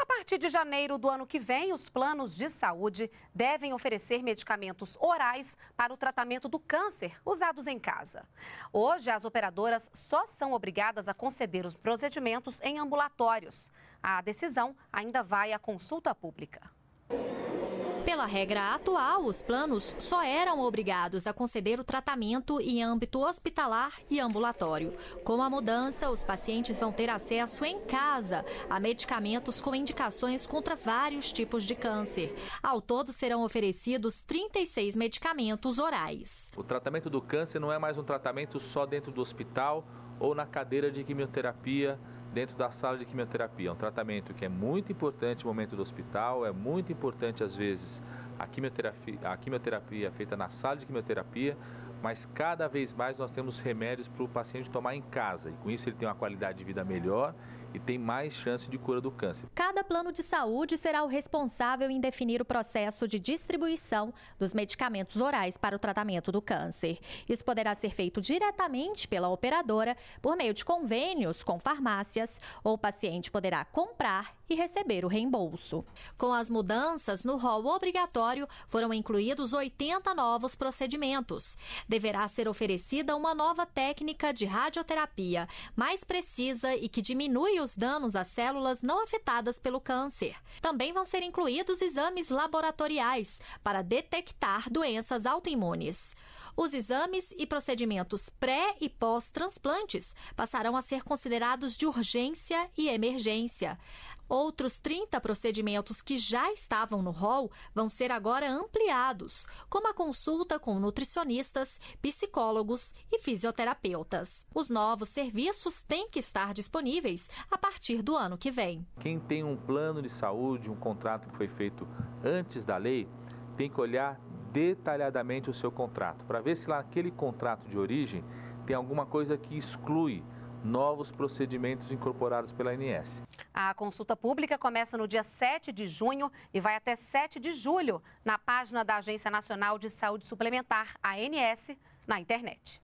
A partir de janeiro do ano que vem, os planos de saúde devem oferecer medicamentos orais para o tratamento do câncer usados em casa. Hoje, as operadoras só são obrigadas a conceder os procedimentos em ambulatórios. A decisão ainda vai à consulta pública. Pela regra atual, os planos só eram obrigados a conceder o tratamento em âmbito hospitalar e ambulatório. Com a mudança, os pacientes vão ter acesso em casa a medicamentos com indicações contra vários tipos de câncer. Ao todo, serão oferecidos 36 medicamentos orais. O tratamento do câncer não é mais um tratamento só dentro do hospital ou na cadeira de quimioterapia, dentro da sala de quimioterapia. É um tratamento que é muito importante no momento do hospital, é muito importante às vezes a quimioterapia feita na sala de quimioterapia, mas cada vez mais nós temos remédios para o paciente tomar em casa e com isso ele tem uma qualidade de vida melhor e tem mais chance de cura do câncer. Cada plano de saúde será o responsável em definir o processo de distribuição dos medicamentos orais para o tratamento do câncer. Isso poderá ser feito diretamente pela operadora por meio de convênios com farmácias ou o paciente poderá comprar e receber o reembolso. Com as mudanças, no rol obrigatório foram incluídos 80 novos procedimentos. Deverá ser oferecida uma nova técnica de radioterapia, mais precisa e que diminui os danos às células não afetadas pelo câncer. Também vão ser incluídos exames laboratoriais para detectar doenças autoimunes. Os exames e procedimentos pré e pós-transplantes passarão a ser considerados de urgência e emergência. Outros 30 procedimentos que já estavam no rol vão ser agora ampliados, como a consulta com nutricionistas, psicólogos e fisioterapeutas. Os novos serviços têm que estar disponíveis a partir do ano que vem. Quem tem um plano de saúde, um contrato que foi feito antes da lei, tem que olhar detalhadamente o seu contrato, para ver se lá naquele contrato de origem tem alguma coisa que exclui novos procedimentos incorporados pela ANS. A consulta pública começa no dia 7 de junho e vai até 7 de julho, na página da Agência Nacional de Saúde Suplementar, ANS, na internet.